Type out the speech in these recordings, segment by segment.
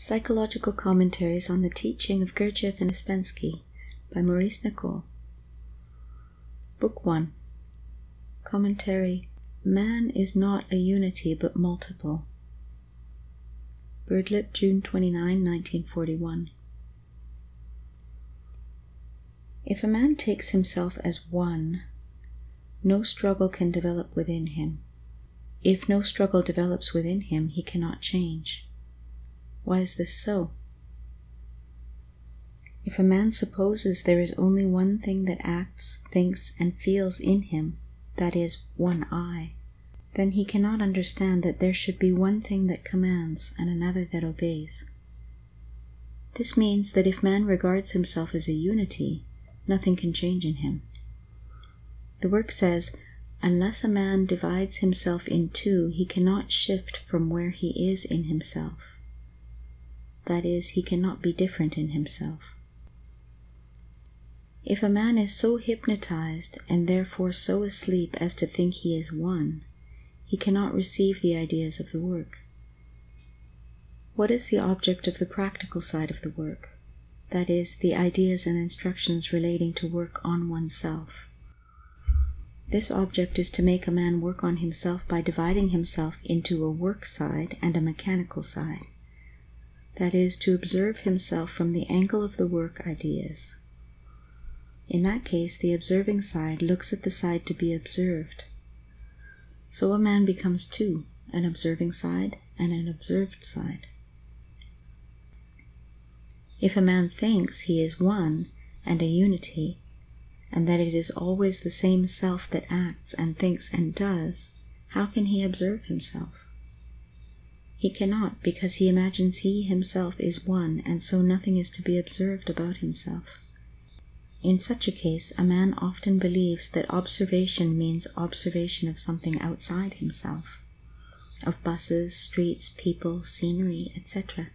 Psychological Commentaries on the Teaching of Gurdjieff and Ouspensky by Maurice Nicoll. Book 1. Commentary. Man is not a unity but multiple. Birdlip, June 29, 1941. If a man takes himself as one, no struggle can develop within him. If no struggle develops within him, he cannot change. Why is this so? If a man supposes there is only one thing that acts, thinks, and feels in him, that is, one I, then he cannot understand that there should be one thing that commands and another that obeys. This means that if man regards himself as a unity, nothing can change in him. The work says, unless a man divides himself in two, he cannot shift from where he is in himself. That is, he cannot be different in himself. If a man is so hypnotized and therefore so asleep as to think he is one, he cannot receive the ideas of the work. What is the object of the practical side of the work? That is, the ideas and instructions relating to work on oneself. This object is to make a man work on himself by dividing himself into a work side and a mechanical side. That is, to observe himself from the angle of the work ideas. In that case, the observing side looks at the side to be observed. So a man becomes two, an observing side and an observed side. If a man thinks he is one and a unity, and that it is always the same self that acts and thinks and does, how can he observe himself? He cannot, because he imagines he himself is one, and so nothing is to be observed about himself. In such a case, a man often believes that observation means observation of something outside himself, of buses, streets, people, scenery, etc.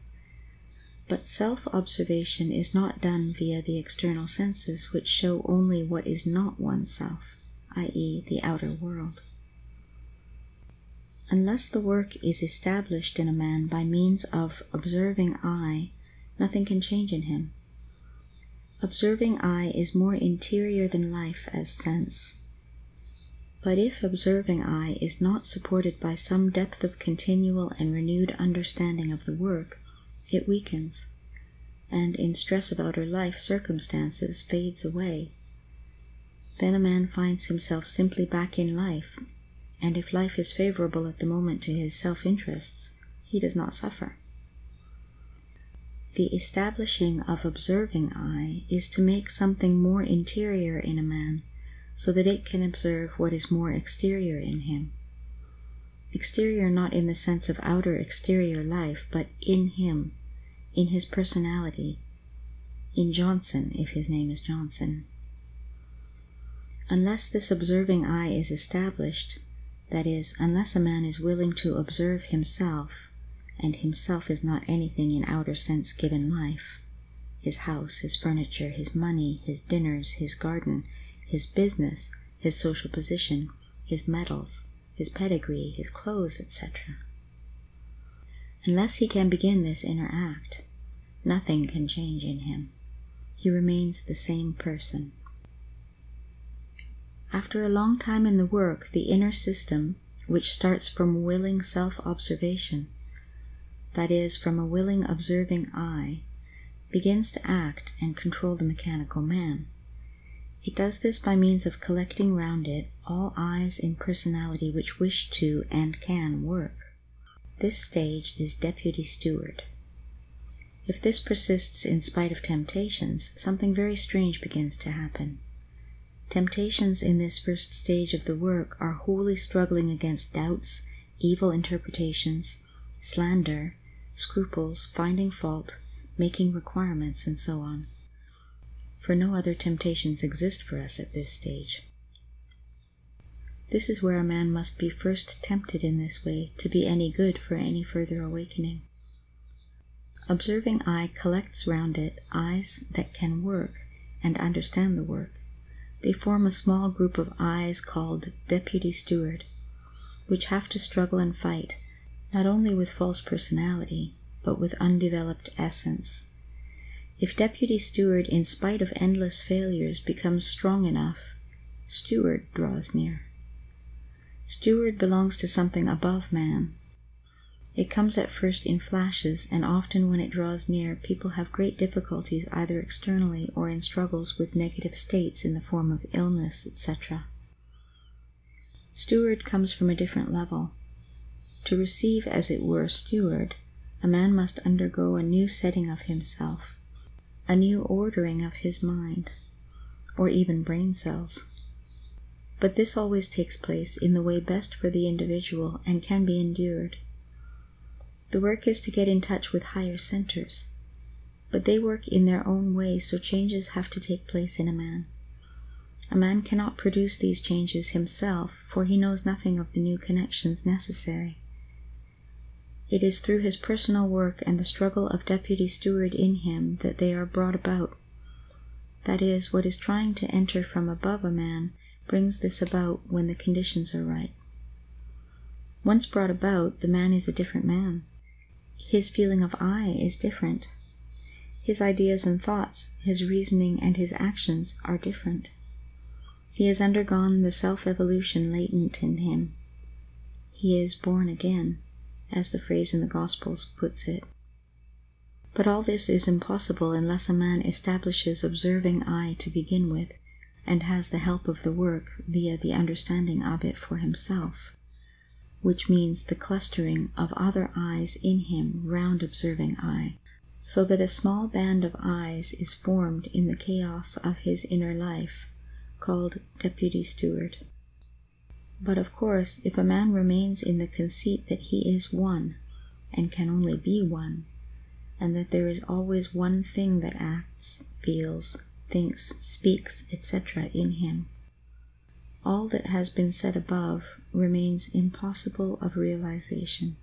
But self-observation is not done via the external senses, which show only what is not oneself, i.e. the outer world. Unless the work is established in a man by means of observing I, nothing can change in him. Observing I is more interior than life as sense. But if observing I is not supported by some depth of continual and renewed understanding of the work, it weakens, and in stress of outer life circumstances fades away. Then a man finds himself simply back in life, and if life is favorable at the moment to his self-interests, he does not suffer. The establishing of observing I is to make something more interior in a man, so that it can observe what is more exterior in him. Exterior not in the sense of outer exterior life, but in him, in his personality, in Johnson, if his name is Johnson. Unless this observing I is established, that is, unless a man is willing to observe himself, and himself is not anything in outer sense given life, his house, his furniture, his money, his dinners, his garden, his business, his social position, his medals, his pedigree, his clothes, etc. Unless he can begin this inner act, nothing can change in him. He remains the same person. After a long time in the work, the inner system, which starts from willing self-observation, that is, from a willing observing I, begins to act and control the mechanical man. It does this by means of collecting round it all I's in personality which wish to and can work. This stage is deputy steward. If this persists in spite of temptations, something very strange begins to happen. Temptations in this first stage of the work are wholly struggling against doubts, evil interpretations, slander, scruples, finding fault, making requirements, and so on. For no other temptations exist for us at this stage. This is where a man must be first tempted in this way to be any good for any further awakening. Observing I collects round it eyes that can work and understand the work. They form a small group of eyes called deputy steward, which have to struggle and fight, not only with false personality, but with undeveloped essence. If Deputy Steward, in spite of endless failures, becomes strong enough, Steward draws near. Steward belongs to something above man. It comes at first in flashes, and often when it draws near, people have great difficulties either externally or in struggles with negative states in the form of illness, etc. Steward comes from a different level. To receive, as it were, Steward, a man must undergo a new setting of himself, a new ordering of his mind, or even brain cells. But this always takes place in the way best for the individual and can be endured. The work is to get in touch with higher centers, but they work in their own way, so changes have to take place in a man. A man cannot produce these changes himself, for he knows nothing of the new connections necessary. It is through his personal work and the struggle of Deputy Steward in him that they are brought about. That is, what is trying to enter from above a man brings this about when the conditions are right. Once brought about, the man is a different man. His feeling of I is different. His ideas and thoughts, his reasoning and his actions are different. He has undergone the self-evolution latent in him. He is born again, as the phrase in the Gospels puts it. But all this is impossible unless a man establishes observing I to begin with, and has the help of the work via the understanding of it for himself, which means the clustering of other eyes in him round observing I, so that a small band of eyes is formed in the chaos of his inner life, called Deputy Steward. But of course, if a man remains in the conceit that he is one, and can only be one, and that there is always one thing that acts, feels, thinks, speaks, etc. in him, all that has been said above remains impossible of realization.